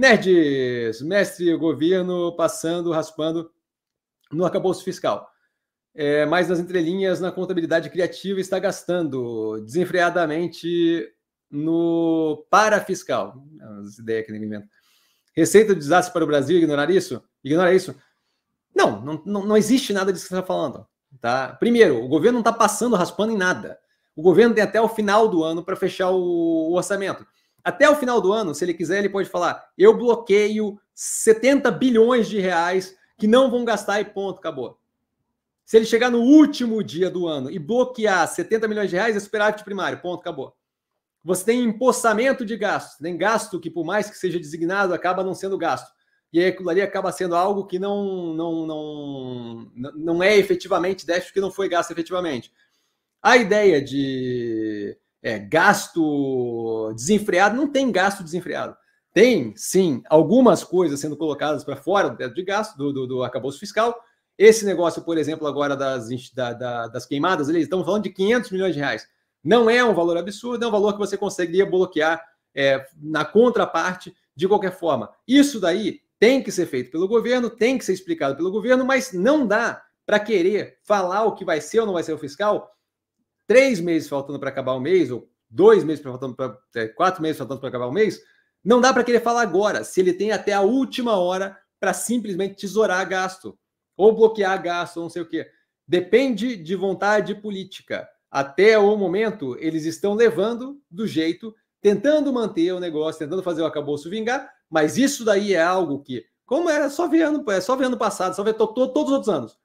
Nerds, mestre governo passando, raspando no arcabouço fiscal. Mas nas entrelinhas, na contabilidade criativa, está gastando desenfreadamente no parafiscal. As ideias que ninguém inventa. Receita de desastre para o Brasil, ignorar isso? Ignorar isso? Não existe nada disso que você está falando. Tá? Primeiro, o governo não está passando, raspando em nada. O governo tem até o final do ano para fechar o orçamento. Até o final do ano, se ele quiser, ele pode falar: eu bloqueio 70 bilhões de reais que não vão gastar e ponto, acabou. Se ele chegar no último dia do ano e bloquear 70 milhões de reais, é superávit primário, ponto, acabou. Você tem empossamento de gastos, tem gasto que, por mais que seja designado, acaba não sendo gasto. E aí aquilo ali acaba sendo algo que não é efetivamente déficit, porque não foi gasto efetivamente. A ideia de gasto desenfreado, não tem gasto desenfreado. Tem, sim, algumas coisas sendo colocadas para fora do teto de gasto, do arcabouço fiscal. Esse negócio, por exemplo, agora das queimadas, eles estão falando de 500 milhões de reais. Não é um valor absurdo, é um valor que você conseguiria bloquear na contraparte de qualquer forma. Isso daí tem que ser feito pelo governo, tem que ser explicado pelo governo, mas não dá para querer falar o que vai ser ou não vai ser o fiscal 3 meses faltando para acabar o mês, ou 2 meses faltando para 4 meses faltando para acabar o mês. Não dá para querer falar agora, se ele tem até a última hora para simplesmente tesourar gasto, ou bloquear gasto, ou não sei o quê. Depende de vontade política. Até o momento, eles estão levando do jeito, tentando manter o negócio, tentando fazer o arcabouço vingar, mas isso daí é algo que, como era só ver ano passado, só ver todos os outros anos,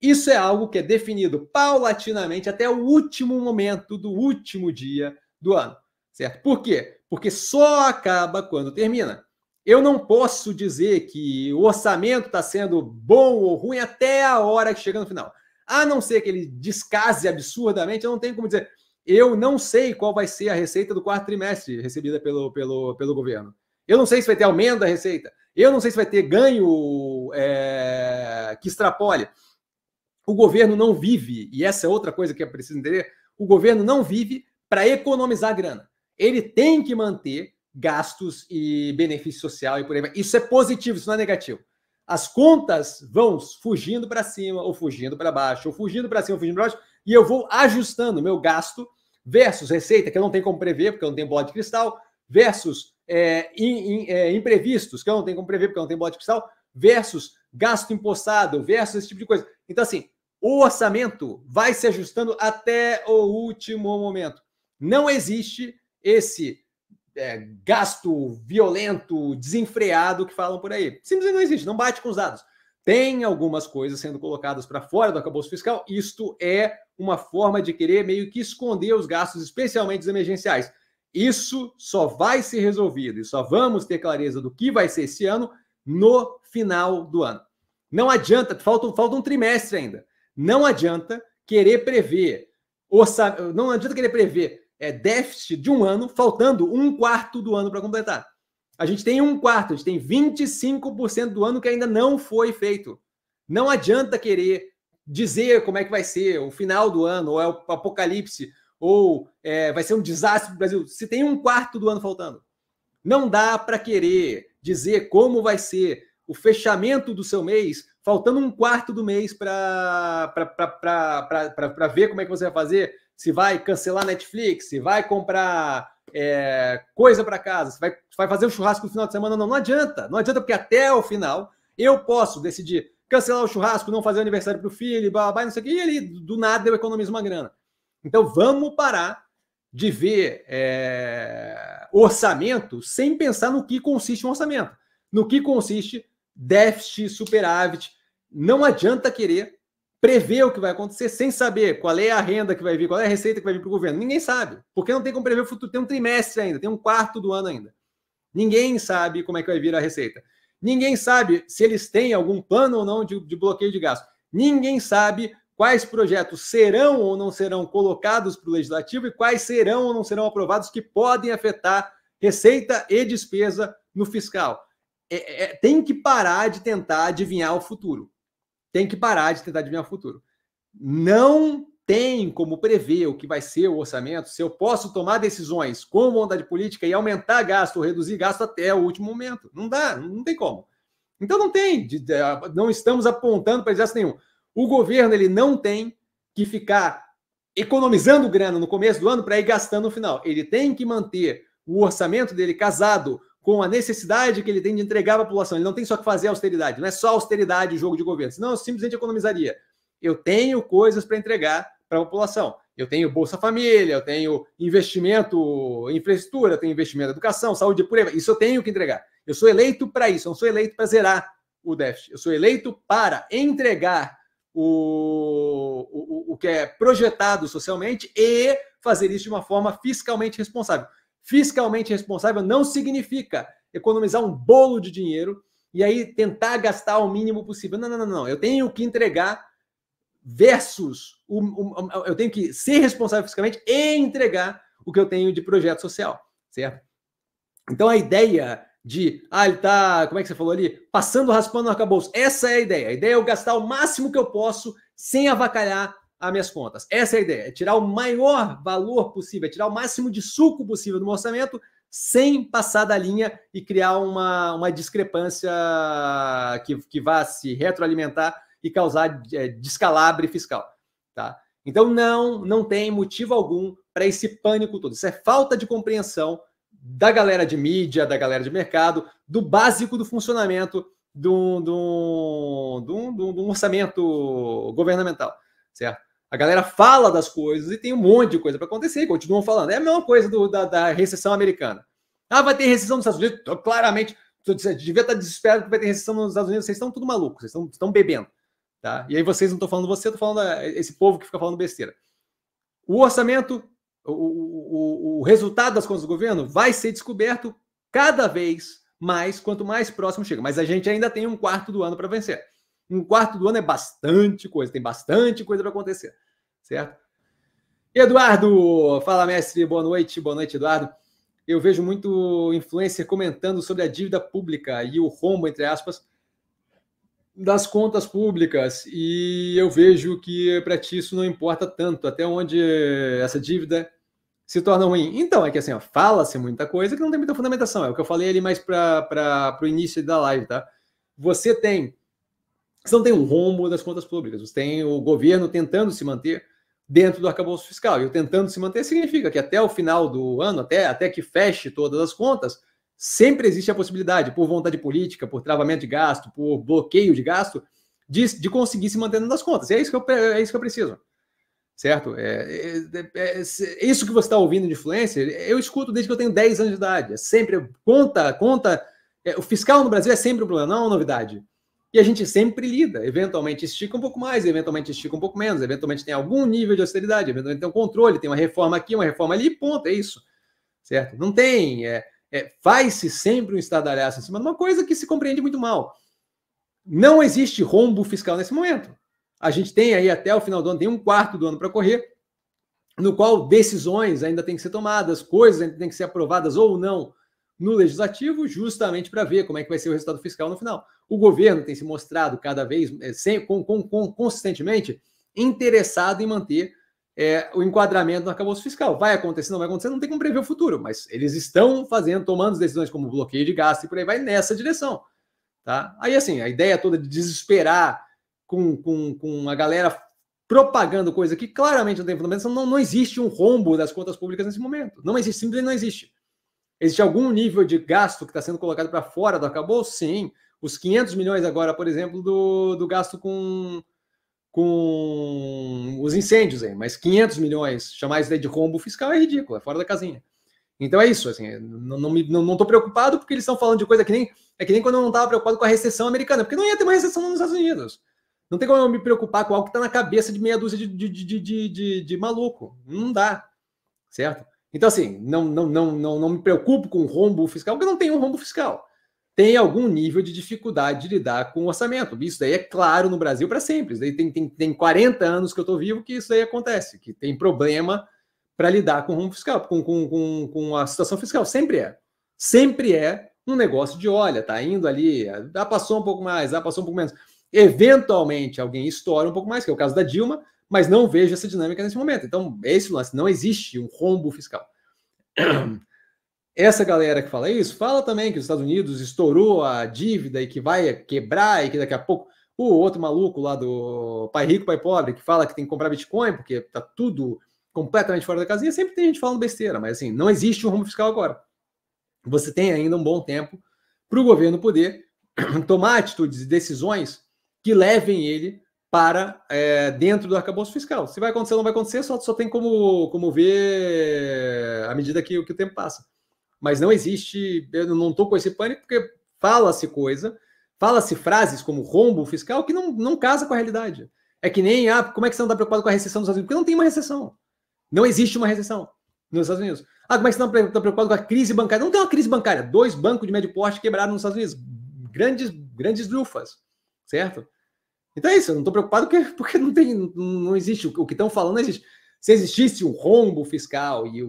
isso é algo que é definido paulatinamente até o último momento do último dia do ano, certo? Por quê? Porque só acaba quando termina. Eu não posso dizer que o orçamento está sendo bom ou ruim até a hora que chega no final. A não ser que ele descase absurdamente, eu não tenho como dizer. Eu não sei qual vai ser a receita do quarto trimestre recebida pelo governo. Eu não sei se vai ter aumento da receita. Eu não sei se vai ter ganho que extrapole. O governo não vive, e essa é outra coisa que é preciso entender, o governo não vive para economizar grana. Ele tem que manter gastos e benefício social e por aí vai. Isso é positivo, isso não é negativo. As contas vão fugindo para cima, ou fugindo para baixo, ou fugindo para cima, ou fugindo para baixo, e eu vou ajustando meu gasto versus receita, que eu não tenho como prever, porque eu não tenho bola de cristal, versus imprevistos, que eu não tenho como prever, porque eu não tenho bola de cristal, versus gasto empossado, versus esse tipo de coisa. Então, assim, o orçamento vai se ajustando até o último momento. Não existe esse gasto violento, desenfreado que falam por aí. Simplesmente não existe, não bate com os dados. Tem algumas coisas sendo colocadas para fora do arcabouço fiscal. Isto é uma forma de querer meio que esconder os gastos, especialmente os emergenciais. Isso só vai ser resolvido e só vamos ter clareza do que vai ser esse ano no final do ano. Não adianta, falta um trimestre ainda. Não adianta querer prever déficit de um ano, faltando 1/4 do ano para completar. A gente tem 1/4, a gente tem 25% do ano que ainda não foi feito. Não adianta querer dizer como é que vai ser o final do ano, ou é o apocalipse, ou vai ser um desastre para o Brasil, se tem 1/4 do ano faltando. Não dá para querer dizer como vai ser o fechamento do seu mês, faltando 1/4 do mês para ver como é que você vai fazer, se vai cancelar Netflix, se vai comprar coisa para casa, se vai fazer um churrasco no final de semana. Não adianta. Não adianta, porque até o final eu posso decidir cancelar o churrasco, não fazer o aniversário para o filho, babá, não sei o quê, e ali, do nada, eu economizo uma grana. Então, vamos parar de ver orçamento sem pensar no que consiste um orçamento, no que consiste déficit, superávit. Não adianta querer prever o que vai acontecer sem saber qual é a renda que vai vir, qual é a receita que vai vir para o governo. Ninguém sabe, porque não tem como prever o futuro. Tem um trimestre ainda, tem 1/4 do ano ainda. Ninguém sabe como é que vai vir a receita. Ninguém sabe se eles têm algum plano ou não de bloqueio de gasto. Ninguém sabe quais projetos serão ou não serão colocados para o legislativo e quais serão ou não serão aprovados que podem afetar receita e despesa no fiscal. Tem que parar de tentar adivinhar o futuro. Não tem como prever o que vai ser o orçamento, se eu posso tomar decisões com vontade política e aumentar gasto ou reduzir gasto até o último momento. Não dá, não tem como. Então não tem, não estamos apontando para desastre nenhum. O governo ele não tem que ficar economizando grana no começo do ano para ir gastando no final. Ele tem que manter o orçamento dele casado com a necessidade que ele tem de entregar à população. Ele não tem só que fazer austeridade, não é só austeridade e jogo de governo, senão eu simplesmente economizaria. Eu tenho coisas para entregar para a população. Eu tenho Bolsa Família, eu tenho investimento em infraestrutura, eu tenho investimento em educação, saúde, por aí. Isso eu tenho que entregar. Eu sou eleito para isso, eu não sou eleito para zerar o déficit. Eu sou eleito para entregar o que é projetado socialmente e fazer isso de uma forma fiscalmente responsável. Fiscalmente responsável não significa economizar um bolo de dinheiro e aí tentar gastar o mínimo possível. Não, não, não, não. Eu tenho que entregar versus... eu tenho que ser responsável fiscalmente e entregar o que eu tenho de projeto social, certo? Então, a ideia de, ele tá, como é que você falou ali? Passando, raspando no arcabouço. Essa é a ideia. A ideia é eu gastar o máximo que eu posso sem avacalhar as minhas contas. Essa é a ideia. É tirar o maior valor possível, é tirar o máximo de suco possível do meu orçamento sem passar da linha e criar uma discrepância que vá se retroalimentar e causar descalabro fiscal, tá? Então, não tem motivo algum para esse pânico todo. Isso é falta de compreensão da galera de mídia, da galera de mercado, do básico do funcionamento de um orçamento governamental, certo? A galera fala das coisas e tem um monte de coisa para acontecer, continuam falando. É a mesma coisa da recessão americana. Vai ter recessão nos Estados Unidos? Então, claramente, você devia estar desesperado que vai ter recessão nos Estados Unidos. Vocês estão tudo malucos, vocês estão bebendo, tá? E aí vocês não estão falando você, eu estou falando esse povo que fica falando besteira. O orçamento... O resultado das contas do governo vai ser descoberto cada vez mais, quanto mais próximo chega. Mas a gente ainda tem um quarto do ano para vencer. Um quarto do ano é bastante coisa, tem bastante coisa para acontecer, certo? Eduardo, fala mestre, boa noite Eduardo. Eu vejo muito influencer comentando sobre a dívida pública e o rombo, entre aspas, das contas públicas, e eu vejo que para ti isso não importa tanto, até onde essa dívida se torna ruim. Então, é que assim, fala-se muita coisa que não tem muita fundamentação, é o que eu falei ali mais para o início da live, tá? Você não tem um rombo das contas públicas, você tem o governo tentando se manter dentro do arcabouço fiscal, e o tentando se manter significa que até o final do ano, até que feche todas as contas, sempre existe a possibilidade, por vontade política, por travamento de gasto, por bloqueio de gasto, de conseguir se manter nas contas. E é isso que eu preciso, certo? Isso que você está ouvindo de influencer, eu escuto desde que eu tenho 10 anos de idade. É sempre conta. O fiscal no Brasil é sempre um problema, não é uma novidade. E a gente sempre lida. Eventualmente estica um pouco mais, eventualmente estica um pouco menos, eventualmente tem algum nível de austeridade, eventualmente tem um controle, tem uma reforma aqui, uma reforma ali, ponto, é isso. Certo? Não tem... faz-se sempre um estardalhaço em cima de uma coisa que se compreende muito mal. Não existe rombo fiscal nesse momento. A gente tem aí até o final do ano, tem um quarto do ano para correr, no qual decisões ainda têm que ser tomadas, coisas ainda têm que ser aprovadas ou não no legislativo, justamente para ver como é que vai ser o resultado fiscal no final. O governo tem se mostrado cada vez, consistentemente, interessado em manter o enquadramento no arcabouço fiscal. Vai acontecer, não vai acontecer, não tem como prever o futuro, mas eles estão tomando decisões como bloqueio de gasto e por aí vai nessa direção, tá? Aí assim, a ideia toda de desesperar com a galera propagando coisa que claramente não tem fundamento, não existe um rombo das contas públicas nesse momento, não existe, simplesmente não existe. Existe algum nível de gasto que está sendo colocado para fora do arcabouço? Sim, os 500 milhões agora, por exemplo, do gasto com os incêndios aí, mas 500 milhões, chamar isso daí de rombo fiscal é ridículo, é fora da casinha. Então é isso, assim, não tô preocupado porque eles estão falando de coisa que nem quando eu não estava preocupado com a recessão americana, porque não ia ter uma recessão nos Estados Unidos. Não tem como eu me preocupar com algo que está na cabeça de meia dúzia de maluco. Não dá, certo? Então assim, não me preocupo com rombo fiscal, porque não tem um rombo fiscal. Tem algum nível de dificuldade de lidar com o orçamento. Isso daí é claro no Brasil para sempre. Isso daí tem 40 anos que eu estou vivo que isso aí acontece, que tem problema para lidar com o rombo fiscal, com a situação fiscal. Sempre é. Sempre é um negócio de, olha, tá indo ali, passou um pouco mais, passou um pouco menos. Eventualmente alguém estoura um pouco mais, que é o caso da Dilma, mas não vejo essa dinâmica nesse momento. Então, é esse o lance, não existe um rombo fiscal. Essa galera que fala isso, fala também que os Estados Unidos estourou a dívida e que vai quebrar e que daqui a pouco... O outro maluco lá do Pai Rico, Pai Pobre, que fala que tem que comprar Bitcoin porque tá tudo completamente fora da casinha, sempre tem gente falando besteira, mas assim, não existe um rumo fiscal agora. Você tem ainda um bom tempo para o governo poder tomar atitudes e decisões que levem ele para dentro do arcabouço fiscal. Se vai acontecer ou não vai acontecer, só tem como ver à medida que o tempo passa. Mas não existe, eu não estou com esse pânico porque fala-se frases como rombo fiscal que não casa com a realidade. É que nem, como é que você não está preocupado com a recessão dos Estados Unidos? Porque não tem uma recessão. Não existe uma recessão nos Estados Unidos. Como é que você não está preocupado com a crise bancária? Não tem uma crise bancária. 2 bancos de médio porte quebraram nos Estados Unidos. Grandes lufas, certo? Então é isso, eu não estou preocupado porque não existe. O que estão falando não existe. Se existisse o rombo fiscal e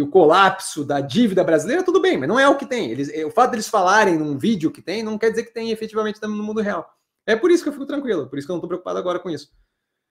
o colapso da dívida brasileira, tudo bem, mas não é o que tem. O fato deles falarem num vídeo que tem, não quer dizer que tem efetivamente no mundo real. É por isso que eu fico tranquilo, por isso que eu não estou preocupado agora com isso.